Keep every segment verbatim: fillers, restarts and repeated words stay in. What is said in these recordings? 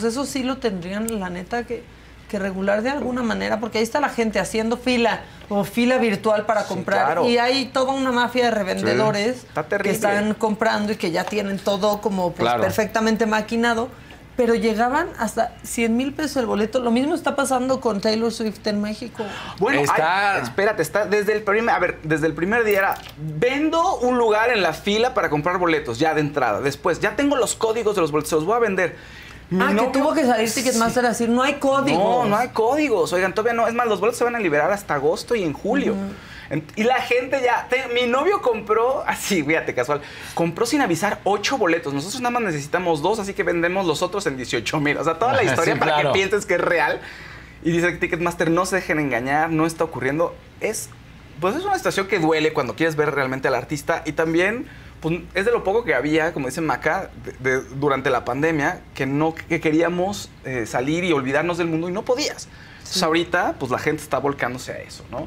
pues eso sí lo tendrían, la neta, que, que regular de alguna manera, porque ahí está la gente haciendo fila o fila virtual para comprar. Sí, claro. Y hay toda una mafia de revendedores, sí, está terrible, que están comprando y que ya tienen todo como pues, claro, perfectamente maquinado, pero llegaban hasta cien mil pesos el boleto. Lo mismo está pasando con Taylor Swift en México. Bueno, está... Ay, espérate, está desde el primer... A ver, desde el primer día era... Vendo un lugar en la fila para comprar boletos, ya de entrada. Después, ya tengo los códigos de los boletos, los voy a vender. Mi ah, novio... que tuvo que salir Ticketmaster, sí, a decir, no hay códigos. No, no hay códigos. Oigan, todavía no. Es más, los boletos se van a liberar hasta agosto y en julio. Uh -huh. Y la gente ya... Te... Mi novio compró... Así, fíjate, casual. Compró sin avisar ocho boletos. Nosotros nada más necesitamos dos, así que vendemos los otros en dieciocho mil. O sea, toda la historia, sí, para claro, que pienses que es real. Y dice que Ticketmaster, no se dejen engañar, no está ocurriendo. Es... Pues es una situación que duele cuando quieres ver realmente al artista. Y también... Pues es de lo poco que había, como dice Maca, de, de, durante la pandemia, que no que queríamos eh, salir y olvidarnos del mundo y no podías. Entonces, sí, ahorita, pues la gente está volcándose a eso, ¿no?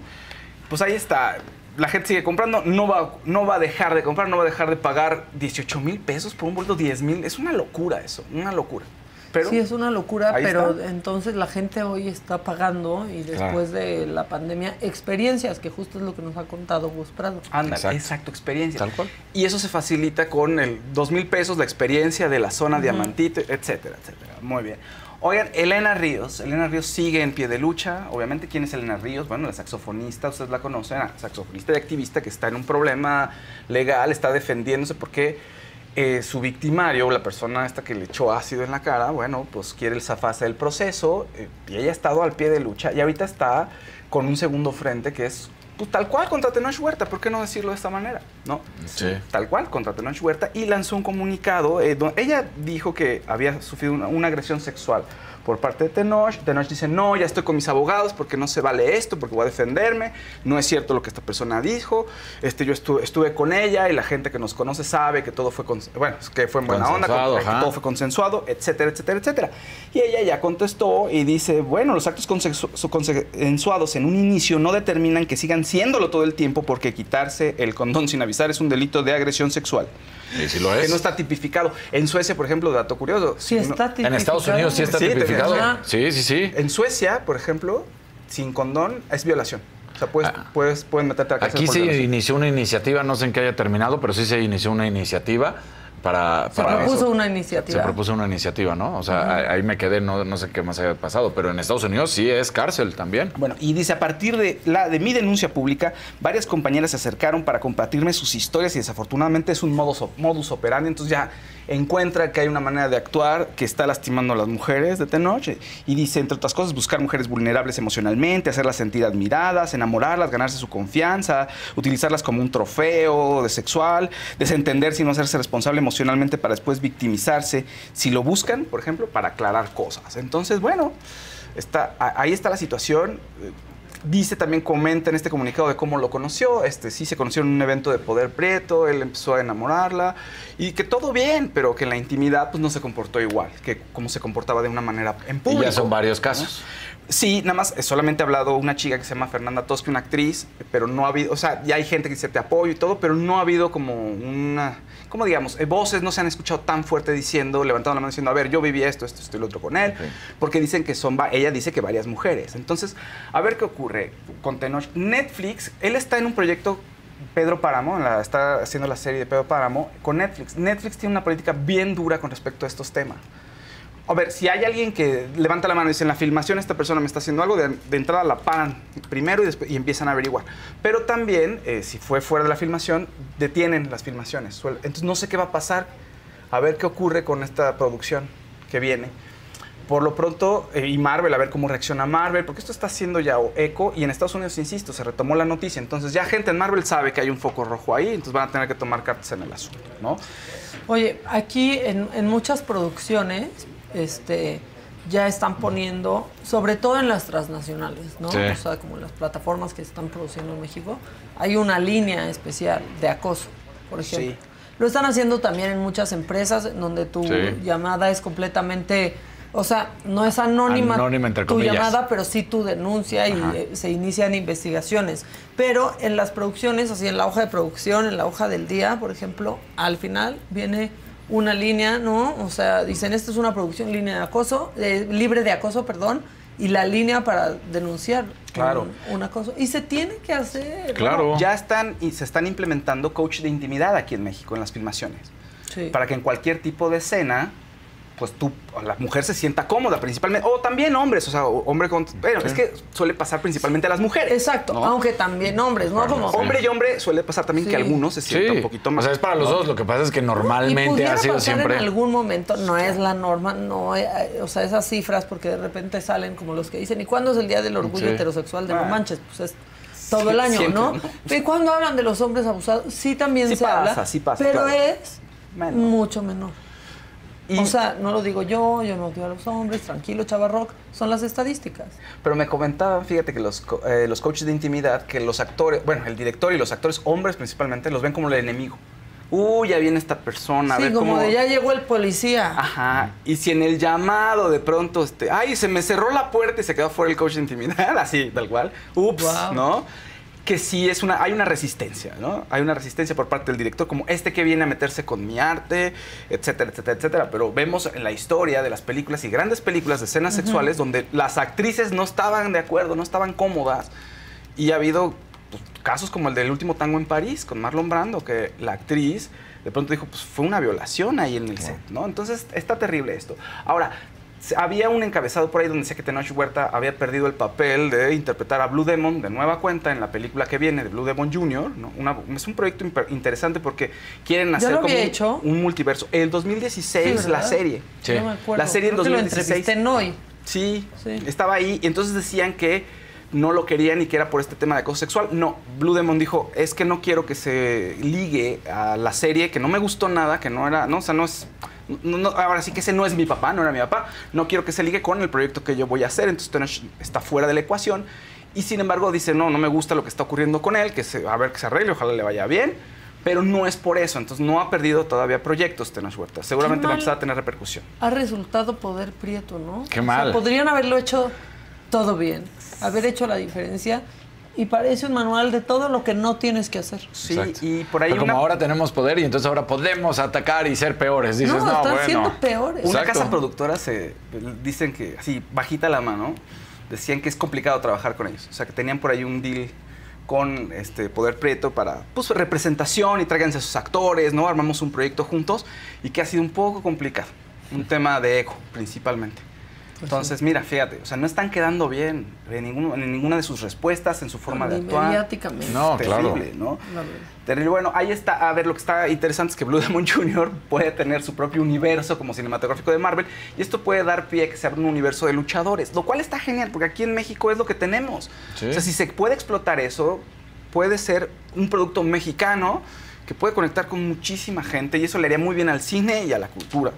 Pues ahí está. La gente sigue comprando, no va, no va a dejar de comprar, no va a dejar de pagar dieciocho mil pesos por un boleto, diez mil. Es una locura eso, una locura. Pero, sí, es una locura, pero está. Entonces la gente hoy está pagando, y después ah. de la pandemia, experiencias, que justo es lo que nos ha contado Gus Prado. Ándale, exacto, exacto, experiencia. Tal cual. Y eso se facilita con el dos mil pesos, la experiencia de la zona, uh-huh, Diamantito, etcétera, etcétera. Muy bien. Oigan, Elena Ríos. Elena Ríos sigue en pie de lucha. Obviamente, ¿quién es Elena Ríos? Bueno, la saxofonista, ustedes la conocen, la saxofonista y activista que está en un problema legal, está defendiéndose porque... Eh, su victimario, la persona esta que le echó ácido en la cara, bueno, pues quiere el zafarse del proceso, eh, y ella ha estado al pie de lucha y ahorita está con un segundo frente que es pues, tal cual contra Tenoch Huerta, ¿por qué no decirlo de esta manera? ¿No? Sí. Tal cual contra Tenoch Huerta, y lanzó un comunicado, eh, donde ella dijo que había sufrido una, una agresión sexual por parte de Tenoch. Tenoch dice, no, ya estoy con mis abogados porque no se vale esto, porque voy a defenderme, no es cierto lo que esta persona dijo, este, yo estuve, estuve con ella y la gente que nos conoce sabe que todo fue, bueno, que fue en buena onda, que todo fue consensuado, etcétera, etcétera, etcétera. Y ella ya contestó y dice, bueno, los actos consensuados en un inicio no determinan que sigan siéndolo todo el tiempo, porque quitarse el condón sin avisar es un delito de agresión sexual. ¿Y si lo es? Que no está tipificado. En Suecia, por ejemplo, dato curioso. Sí está tipificado. En Estados Unidos sí está tipificado. Sí, sí, sí. En Suecia, por ejemplo, sin condón es violación. O sea, puedes, ah. puedes, pueden meterte a la cárcel. Aquí se inició una iniciativa, no sé en qué haya terminado, pero sí se inició una iniciativa para... para se propuso eso. una iniciativa. Se propuso una iniciativa, ¿no? O sea, uh-huh, ahí me quedé, no, no sé qué más haya pasado, pero en Estados Unidos sí es cárcel también. Bueno, y dice, a partir de, la, de mi denuncia pública, varias compañeras se acercaron para compartirme sus historias y desafortunadamente es un modus, modus operandi, entonces ya encuentra que hay una manera de actuar que está lastimando a las mujeres de Tenoch, y dice, entre otras cosas, buscar mujeres vulnerables emocionalmente, hacerlas sentir admiradas, enamorarlas, ganarse su confianza, utilizarlas como un trofeo de sexual, desentenderse y no hacerse responsable emocionalmente emocionalmente para después victimizarse si lo buscan, por ejemplo, para aclarar cosas. Entonces, bueno, está, ahí está la situación. Dice también, comenta en este comunicado de cómo lo conoció. Este, sí, se conoció en un evento de Poder Prieto, él empezó a enamorarla y que todo bien, pero que en la intimidad pues, no se comportó igual, que como se comportaba de una manera en público. Y ya son varios casos. ¿No? Sí, nada más, solamente ha hablado una chica que se llama Fernanda Tosqui, una actriz, pero no ha habido, o sea, ya hay gente que dice te apoyo y todo, pero no ha habido como una, como digamos, eh, voces no se han escuchado tan fuerte diciendo, levantando la mano diciendo, a ver, yo viví esto, esto, esto y lo otro con él, okay, porque dicen que son, ella dice que varias mujeres. Entonces, a ver qué ocurre con Tenoch. Netflix, él está en un proyecto, Pedro Páramo, la, está haciendo la serie de Pedro Páramo con Netflix. Netflix tiene una política bien dura con respecto a estos temas. A ver, si hay alguien que levanta la mano y dice en la filmación esta persona me está haciendo algo, de, de entrada la paran primero y, después, y empiezan a averiguar. Pero también, eh, si fue fuera de la filmación, detienen las filmaciones. Entonces no sé qué va a pasar, a ver qué ocurre con esta producción que viene. Por lo pronto, eh, y Marvel, a ver cómo reacciona Marvel, porque esto está haciendo ya eco, y en Estados Unidos, insisto, se retomó la noticia. Entonces ya gente en Marvel sabe que hay un foco rojo ahí, entonces van a tener que tomar cartas en el asunto, ¿no? Oye, aquí en, en muchas producciones este, ya están poniendo, sobre todo en las transnacionales, ¿no? Sí. O sea, como las plataformas que están produciendo en México, hay una línea especial de acoso, por ejemplo. Sí. Lo están haciendo también en muchas empresas, donde tu sí. llamada es completamente... O sea, no es anónima, anónima entre tu comillas. llamada, pero sí tu denuncia y eh, se inician investigaciones. Pero en las producciones, así en la hoja de producción, en la hoja del día, por ejemplo, al final viene una línea, ¿no? O sea, dicen, esto es una producción línea de acoso, eh, libre de acoso, perdón, y la línea para denunciar claro. un, un acoso. Y se tiene que hacer. Claro. ¿No? Ya están y se están implementando coach de intimidad aquí en México en las filmaciones. Sí. Para que en cualquier tipo de escena, pues tú, la mujer se sienta cómoda principalmente. O también hombres, o sea, hombre con... Bueno, okay. es que suele pasar principalmente a las mujeres. Exacto, ¿no? Aunque también hombres, ¿no? Como... Hombre y hombre suele pasar también sí. que algunos se sientan sí. un poquito más. O sea, es para los dos, lo que pasa es que normalmente ha sido siempre... en algún momento, no es la norma, no hay, o sea, esas cifras, porque de repente salen como los que dicen, ¿y cuándo es el Día del Orgullo sí. Heterosexual de ah. No Manches? Pues es... todo el año, siempre, ¿no? ¿no? Y cuando hablan de los hombres abusados, sí también sí se pasa, habla, sí pasa, pero claro. es menos. mucho menor. Y, o sea, no lo digo yo, yo no digo a los hombres, tranquilo, chavarroc, son las estadísticas. Pero me comentaban, fíjate, que los, eh, los coaches de intimidad, que los actores, bueno, el director y los actores hombres principalmente, los ven como el enemigo. Uy, ya viene esta persona. Sí, a ver como cómo... de ya llegó el policía. Ajá, y si en el llamado de pronto, este, ay, se me cerró la puerta y se quedó fuera el coach de intimidad, así, tal cual, ups, wow. ¿no? Que sí es una, hay una resistencia, ¿no? Hay una resistencia por parte del director, como este que viene a meterse con mi arte, etcétera, etcétera, etcétera. Pero vemos en la historia de las películas y grandes películas de escenas uh-huh. sexuales donde las actrices no estaban de acuerdo, no estaban cómodas. Y ha habido pues, casos como el del último tango en París con Marlon Brando, que la actriz de pronto dijo, pues fue una violación ahí en el set, ¿no? Entonces está terrible esto. Ahora... Había un encabezado por ahí donde decía que Tenoch Huerta había perdido el papel de interpretar a Blue Demon de nueva cuenta en la película que viene de Blue Demon junior ¿no? Una, es un proyecto interesante porque quieren hacer como hecho. un multiverso. El dos mil dieciséis, sí, la serie. Sí. No me acuerdo. La serie en dos mil dieciséis. Lo en hoy. Sí, sí, estaba ahí. Y entonces decían que no lo querían y que era por este tema de acoso sexual. No, Blue Demon dijo, es que no quiero que se ligue a la serie, que no me gustó nada, que no era... no, o sea, no es... No, no, ahora sí que ese no es mi papá, no era mi papá. No quiero que se ligue con el proyecto que yo voy a hacer. Entonces Tenoch está fuera de la ecuación. Y sin embargo dice, no, no me gusta lo que está ocurriendo con él, que se, a ver que se arregle, ojalá le vaya bien. Pero no es por eso. Entonces no ha perdido todavía proyectos Tenoch Huerta. Seguramente va a empezar a tener repercusión. Ha resultado poder prieto, ¿no? Qué mal. O sea, podrían haberlo hecho todo bien, haber hecho la diferencia... Y parece un manual de todo lo que no tienes que hacer. Sí, exacto. Y por ahí pero una... como ahora tenemos poder y entonces ahora podemos atacar y ser peores. Dices, no, no están bueno. siendo peores. Una exacto. casa productora se dicen que, así, bajita la mano, decían que es complicado trabajar con ellos. O sea, que tenían por ahí un deal con este poder prieto para, pues, representación y tráiganse a sus actores, ¿no? Armamos un proyecto juntos y que ha sido un poco complicado. Un tema de ego, principalmente. Entonces, mira, fíjate, o sea, no están quedando bien en, ninguno, en ninguna de sus respuestas, en su forma de actuar. Mediáticamente. No, terrible, claro. ¿no? Terrible. Bueno, ahí está. A ver, lo que está interesante es que Blue Demon junior puede tener su propio universo como cinematográfico de Marvel y esto puede dar pie a que se abra un universo de luchadores, lo cual está genial porque aquí en México es lo que tenemos. Sí. O sea, si se puede explotar eso, puede ser un producto mexicano que puede conectar con muchísima gente y eso le haría muy bien al cine y a la cultura.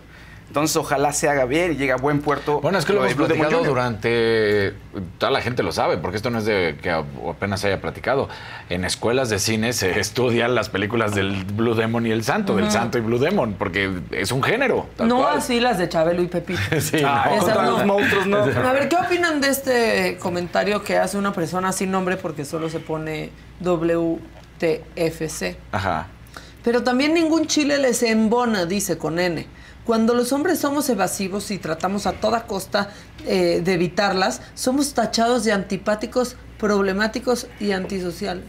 Entonces, ojalá se haga bien y llegue a buen puerto. Bueno, es que lo hemos platicado durante... Toda la gente lo sabe, porque esto no es de que apenas se haya platicado. En escuelas de cine se estudian las películas del Blue Demon y el Santo, uh-huh. del Santo y Blue Demon, porque es un género. No cual. Así las de Chabelo y Pepito. Sí, ah, no. Contra no. los monstruos, no. A ver, ¿qué opinan de este comentario que hace una persona sin nombre porque solo se pone W T F C? Ajá. Pero también ningún chile les embona, dice con N. Cuando los hombres somos evasivos y tratamos a toda costa eh, de evitarlas, somos tachados de antipáticos, problemáticos y antisociales.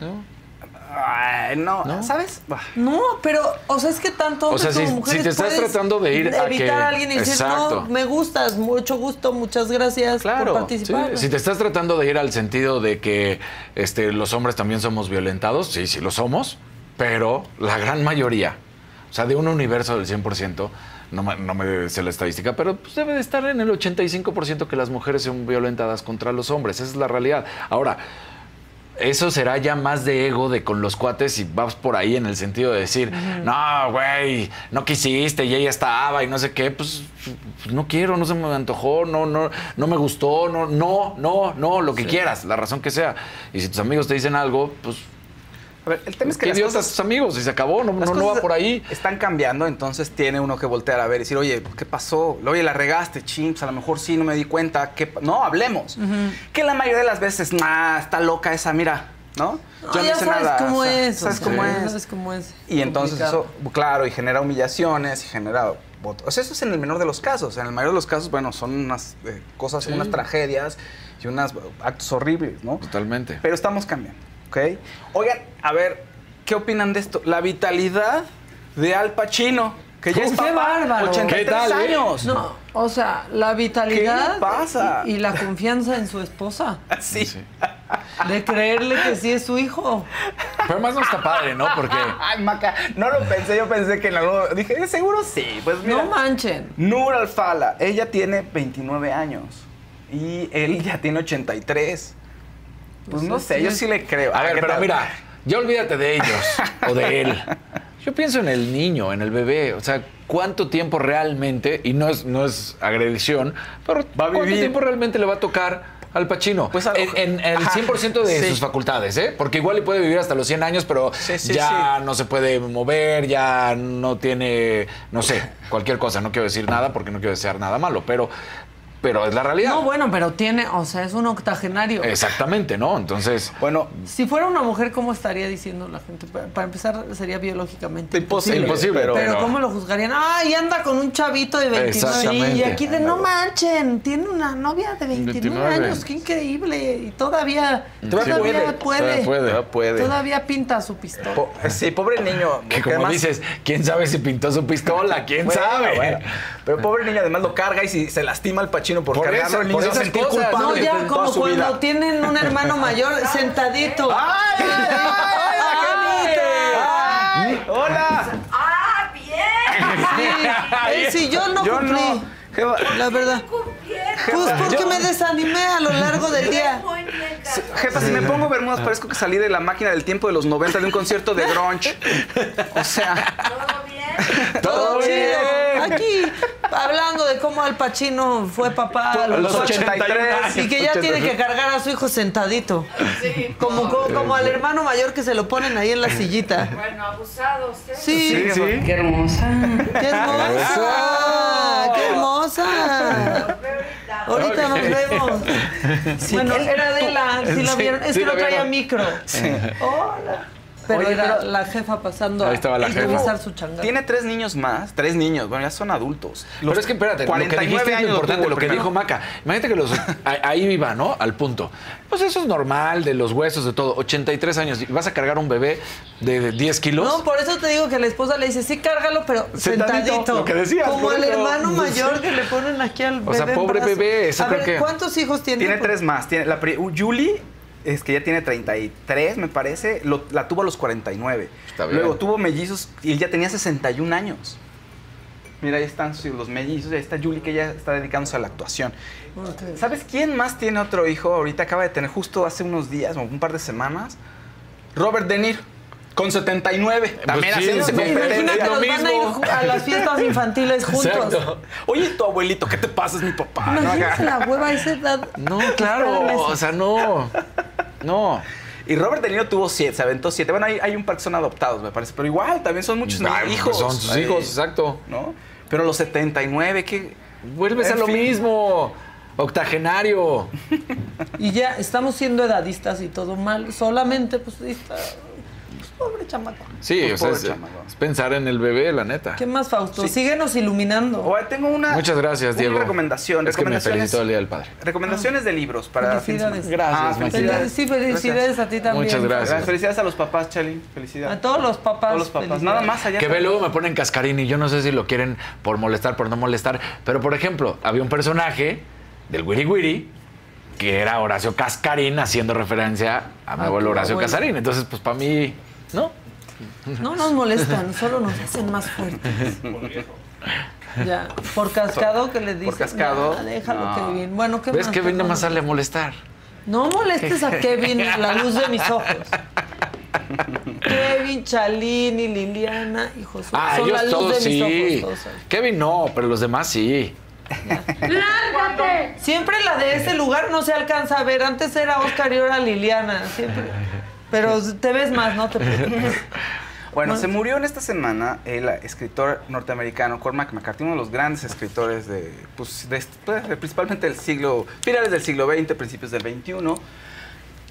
No, Ay, no. ¿No? ¿Sabes? No, pero, o sea, es que tanto hombres o sea, como si, mujeres si te estás tratando de ir evitar a que... a alguien y decir, exacto. no, me gustas, mucho gusto, muchas gracias claro, por participar. Sí. Si te estás tratando de ir al sentido de que este, los hombres también somos violentados, sí, sí lo somos, pero la gran mayoría... O sea, de un universo del cien por ciento, no me, no me sé la estadística, pero pues debe de estar en el ochenta y cinco por ciento que las mujeres son violentadas contra los hombres. Esa es la realidad. Ahora, eso será ya más de ego de con los cuates y vas por ahí en el sentido de decir, mm. no, güey, no quisiste y ella estaba y no sé qué. Pues, pues no quiero, no se me antojó, no no no me gustó, no, no, no, no, lo que sí. quieras, la razón que sea. Y si tus amigos te dicen algo, pues... A ver, el tema es que las cosas, a sus amigos y se acabó, no, no, no va por ahí. Están cambiando, entonces tiene uno que voltear a ver y decir, oye, ¿qué pasó? Oye, la regaste, chimps, a lo mejor sí, no me di cuenta. Que, no, hablemos. Uh-huh. Que la mayoría de las veces, nah, está loca esa, mira, ¿no? Yo no, no hice sabes nada. Cómo o sea, es, ¿Sabes o sea, cómo es? ¿Sabes cómo es? Y entonces complicado. Eso, claro, y genera humillaciones, y genera votos. O sea, eso es en el menor de los casos. En el mayor de los casos, bueno, son unas eh, cosas, sí. unas tragedias y unos actos horribles, ¿no? Totalmente. Pero estamos cambiando, ¿ok? Oigan, a ver, ¿qué opinan de esto? La vitalidad de Al Pacino. Que ya es papá, bárbaro. ochenta y tres ¿Qué tal, años. Eh? No, o sea, la vitalidad pasa? Y, y la confianza en su esposa. Sí. sí. De creerle que sí es su hijo. Pero además no está padre, ¿no? Porque... Ay, Maca, no lo pensé, yo pensé que en algo... Dije, seguro sí, pues mira. No manchen. Nur Alfala, ella tiene veintinueve años y él ya tiene ochenta y tres. Pues, pues no sé, sí. yo sí le creo. A, A ver, pero tal? mira, ya olvídate de ellos o de él. Yo pienso en el niño, en el bebé, o sea, ¿cuánto tiempo realmente, y no es, no es agresión, pero va a vivir. ¿Cuánto tiempo realmente le va a tocar Al Pacino? Pues a lo... en, en el cien por ciento de sí. sus facultades, ¿eh? Porque igual le puede vivir hasta los cien años, pero sí, sí, ya sí. no se puede mover, ya no tiene, no sé, cualquier cosa. No quiero decir nada porque no quiero desear nada malo, pero... Pero es la realidad. No, bueno, pero tiene, o sea, es un octogenario. Exactamente, ¿no? Entonces, bueno... Si fuera una mujer, ¿cómo estaría diciendo la gente? Para, para empezar, sería biológicamente imposible. Imposible, pero... Pero, ¿cómo lo juzgarían? ¡Ay, anda con un chavito de veintinueve! Y aquí de, no manchen, tiene una novia de veintinueve años, qué increíble. Y todavía, todavía, sí. puede, puede, todavía puede. Todavía pinta su pistola. Po sí, pobre niño. Que como además, dices, ¿quién sabe si pintó su pistola? ¿Quién bueno, sabe? Bueno. Pero pobre niño, además lo carga y si se lastima el Pachino por, por cargarlo, el niño se sentir culpable. No, ya como cuando vida. tienen un hermano mayor sentadito. ¡Ay, ay, ay! ay ¡Hola! ¡Ah, bien! Sí, sí, yo no yo cumplí. No. La verdad. Pues porque me desanimé a lo largo del día. Jefa, si me pongo bermudas parezco que salí de La Máquina del Tiempo de los noventa de un concierto de grunge. O sea... ¿Todo bien? Todo bien. Aquí... Hablando de cómo Al Pacino fue papá a los ochenta y tres y que ya tiene que cargar a su hijo sentadito. Sí, como, no, como, como al hermano mayor que se lo ponen ahí en la sillita. Bueno, abusados. ¿eh? Sí, sí, sí. Qué hermosa. Qué hermosa. Qué hermosa. Ahorita nos vemos. Sí, bueno, era de la... Si sí, la vieron, es sí, que no traía micro. Sí. Hola. Pero Oye, era pero la jefa pasando a revisar su changarra. Tiene tres niños más, tres niños, bueno, ya son adultos. Los pero es que, espérate, cuarenta y nueve lo que dijiste años es importante, lo que dijo Maca. Imagínate que los ahí viva, ¿no? Al punto. Pues eso es normal, de los huesos, de todo. ochenta y tres años, ¿vas a cargar un bebé de, de diez kilos? No, por eso te digo que la esposa le dice, sí, cárgalo, pero sentadito. sentadito lo que decías, como bueno, el hermano no mayor sé. que le ponen aquí al bebé. O sea, pobre bebé. Eso a creo ver, que... ¿cuántos hijos tiene? Tiene por... tres más. Tiene la Julie... Es que ya tiene treinta y tres, me parece. Lo, la tuvo a los cuarenta y nueve. Está bien. Luego tuvo mellizos y ya tenía sesenta y un años. Mira, ahí están los mellizos. Ahí está Julie, que ya está dedicándose a la actuación. Okay. ¿Sabes quién más tiene otro hijo? Ahorita acaba de tener, justo hace unos días, o un par de semanas, Robert De Niro. Con setenta y nueve. Pues también sí, haciendo competencia. Los van a ir a las fiestas infantiles juntos. Exacto. Oye, tu abuelito, ¿qué te pasa? Es mi papá. Imagínate la hueva a esa edad. No, claro. O sea, no. No. Y Robert De Niro tuvo siete, se aventó siete. Bueno, hay, hay un par que son adoptados, me parece. Pero igual, también son muchos Ay, hijos. Son sus hijos, exacto. ¿No? Pero los setenta y nueve, ¿qué? Vuelves en a lo fin. mismo. Octogenario. Y ya estamos siendo edadistas y todo mal. Solamente, pues, está... Pobre chamaco. Sí, pues o sea, es, chamaco. es pensar en el bebé, la neta. ¿Qué más, Fausto? Sí. Síguenos iluminando. Oye, tengo una... Muchas gracias, Diego. Una recomendación. Es que me felicitó el Día del Padre. Recomendaciones ah. de libros para... Felicidades. Gracias. Ah, felicidades. Sí, felicidades gracias. a ti también. Muchas gracias. Felicidades a los papás, Charlie. Felicidades. A todos los papás. Todos los papás. Nada más allá. Que ve, luego me ponen cascarín y yo no sé si lo quieren por molestar, por no molestar. Pero, por ejemplo, había un personaje del Wiri Wiri que era Horacio Cascarín, haciendo referencia a mi abuelo Horacio abuelo. Cascarín. Entonces, pues, para mí... No, no nos molestan, solo nos hacen más fuertes. Ya, por cascado que le dicen. Por cascado. Nah, déjalo, no. Kevin. Bueno, ¿qué ¿Ves más? ¿Ves que Kevin nada más sale a molestar? No molestes a Kevin a la luz de mis ojos. Kevin, Chalini, Liliana y Josué. Ah, son la luz de sí. mis ojos. Todos. Kevin no, pero los demás sí. ¡Lárgate! Siempre la de ese lugar no se alcanza a ver. Antes era Oscar y ahora Liliana. Siempre... Pero te ves más, ¿no? Te bueno, se murió en esta semana el escritor norteamericano Cormac McCarthy, uno de los grandes escritores de, pues, de, pues, principalmente del siglo, finales del siglo veinte, principios del veintiuno.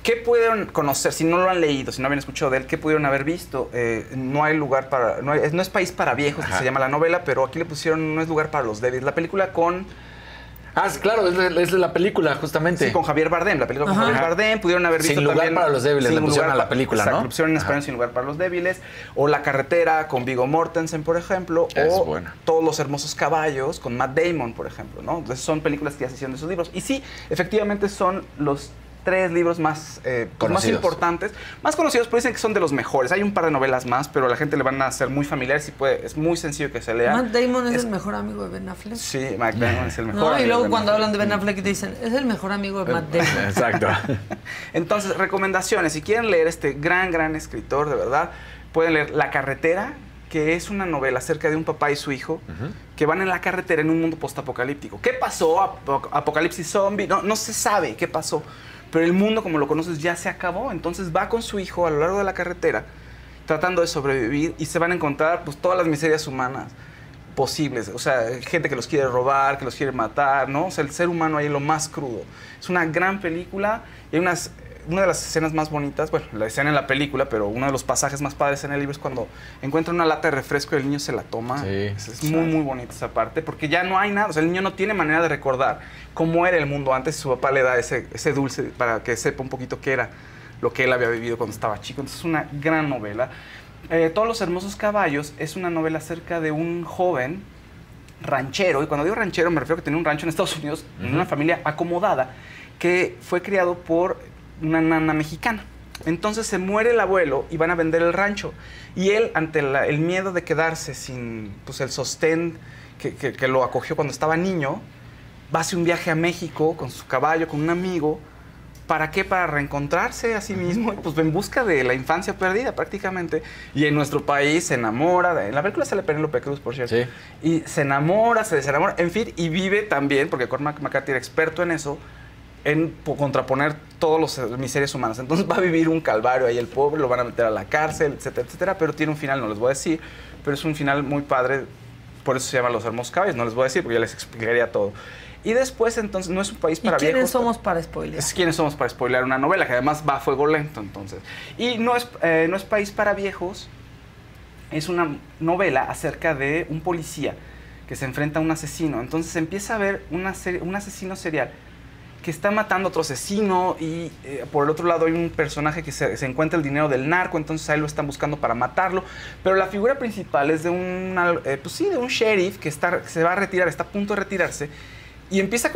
¿Qué pudieron conocer si no lo han leído, si no habían escuchado de él? ¿Qué pudieron haber visto? Eh, no hay lugar para... No, hay, no es País para Viejos, que se llama la novela, pero aquí le pusieron No es lugar para los débiles. La película con... Ah, claro, es de, es de la película, justamente. Sí, con Javier Bardem, la película con Ajá. Javier Bardem. Pudieron haber visto Sin lugar también, para los débiles, le pusieron a la película, ¿no? La pusieron en español Sin lugar para los débiles. O La carretera con Viggo Mortensen, por ejemplo. Es o buena. Todos los hermosos caballos con Matt Damon, por ejemplo, ¿no? Entonces son películas que ya se hicieron de esos libros. Y sí, efectivamente son los tres libros más, eh, más importantes, más conocidos, pero dicen que son de los mejores. Hay un par de novelas más, pero a la gente le van a ser muy familiares y puede, es muy sencillo que se lean. Matt Damon es, es el mejor amigo de Ben Affleck. Sí, Matt Damon es el mejor no, amigo. Y luego cuando hablan de Ben Affleck te dicen, es el mejor amigo de Matt Damon. Exacto. Entonces, recomendaciones. Si quieren leer este gran, gran escritor, de verdad, pueden leer La carretera, que es una novela acerca de un papá y su hijo uh-huh. que van en la carretera en un mundo postapocalíptico. ¿Qué pasó? Ap- apocalipsis zombie. No, no se sabe qué pasó. Pero el mundo, como lo conoces, ya se acabó. Entonces va con su hijo a lo largo de la carretera tratando de sobrevivir y se van a encontrar pues, todas las miserias humanas posibles. O sea, gente que los quiere robar, que los quiere matar, ¿no? O sea, el ser humano ahí es lo más crudo. Es una gran película y hay unas... Una de las escenas más bonitas, bueno, la escena en la película, pero uno de los pasajes más padres en el libro es cuando encuentra una lata de refresco y el niño se la toma. Sí, es, es muy, muy bonita esa parte, porque ya no hay nada. O sea, el niño no tiene manera de recordar cómo era el mundo antes. Su papá le da ese, ese dulce para que sepa un poquito qué era lo que él había vivido cuando estaba chico. Entonces, es una gran novela. Eh, Todos los hermosos caballos es una novela acerca de un joven ranchero. Y cuando digo ranchero, me refiero a que tenía un rancho en Estados Unidos, uh-huh. en una familia acomodada, que fue criado por... una nana mexicana. Entonces se muere el abuelo y van a vender el rancho. Y él, ante la, el miedo de quedarse sin pues, el sostén que, que, que lo acogió cuando estaba niño, va a hacer un viaje a México con su caballo, con un amigo. ¿Para qué? Para reencontrarse a sí mismo, pues en busca de la infancia perdida prácticamente. Y en nuestro país se enamora, de, en la película sale Penélope Cruz, por cierto. Sí. Y se enamora, se desenamora, en fin, y vive también, porque Cormac McCarthy era experto en eso, en contraponer todos los miserias humanas. Entonces va a vivir un calvario ahí el pobre, lo van a meter a la cárcel, etcétera, etcétera, pero tiene un final, no les voy a decir, pero es un final muy padre, por eso se llama Los hermosos caballos, no les voy a decir porque ya les explicaría todo. Y después, entonces, no es un país para viejos. ¿Y quiénes somos para spoilear? Es quiénes somos para spoilear una novela, que además va a fuego lento, entonces. Y no es, eh, no es país para viejos, es una novela acerca de un policía que se enfrenta a un asesino. Entonces empieza a ver una serie, un asesino serial que está matando a otro asesino y eh, por el otro lado hay un personaje que se, se encuentra el dinero del narco, entonces ahí lo están buscando para matarlo, pero la figura principal es de un, eh, pues sí, de un sheriff que, está, que se va a retirar, está a punto de retirarse y empieza a